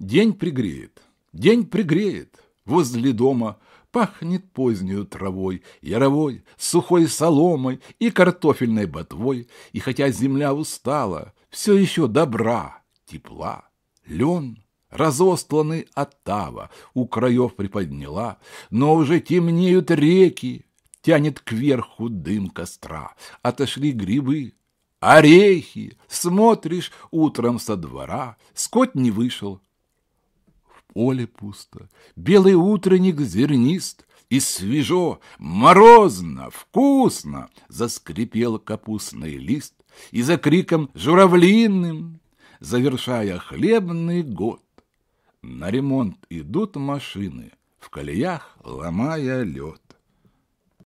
День пригреет, день пригреет. Возле дома пахнет позднею травой, яровой, сухой соломой и картофельной ботвой. И хотя земля устала, все еще добра, тепла. Лен, разостланный оттава, у краев приподняла, но уже темнеют реки, тянет кверху дым костра. Отошли грибы, орехи, смотришь утром со двора, скот не вышел. В поле пусто, белый утренник зернист, и свежо, морозно, вкусно заскрипел капустный лист, и за криком журавлиным, завершая хлебный год, на ремонт идут машины, в колеях ломая лед.